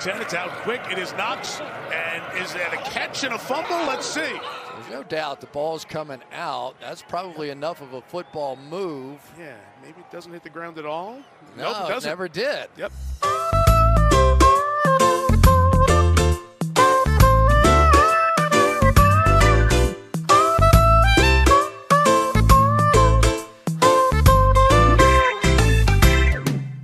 10. It's out quick. It is Knox. And is that a catch and a fumble? Let's see. There's no doubt the ball's coming out. That's probably enough of a football move. Yeah, maybe it doesn't hit the ground at all. No, nope, it never did. Yep.